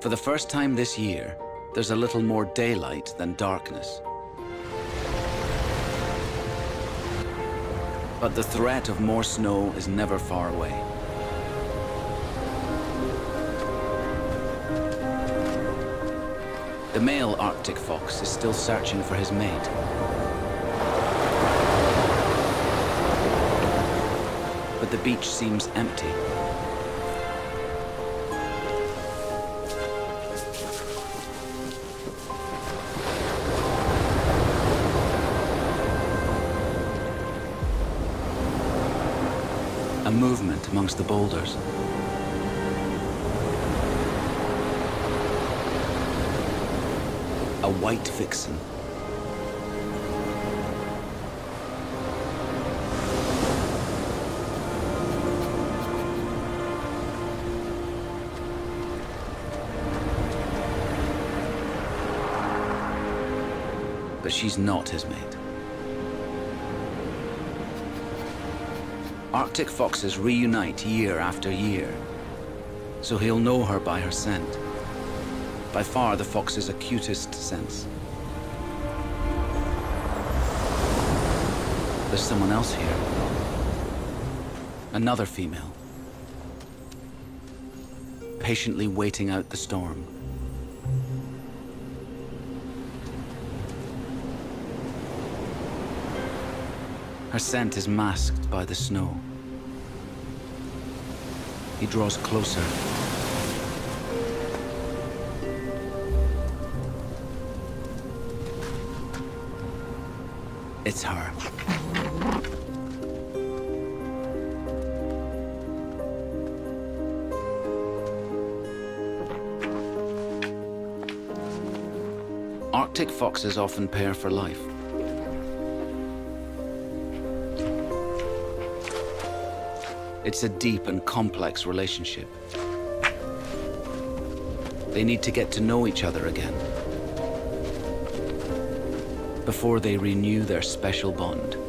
For the first time this year, there's a little more daylight than darkness. But the threat of more snow is never far away. The male Arctic fox is still searching for his mate. But the beach seems empty. A movement amongst the boulders. A white vixen. But she's not his mate. Arctic foxes reunite year after year, so he'll know her by her scent. By far the fox's acutest sense. There's someone else here. Another female. Patiently waiting out the storm. Her scent is masked by the snow. He draws closer. It's her. Arctic foxes often pair for life. It's a deep and complex relationship. They need to get to know each other again before they renew their special bond.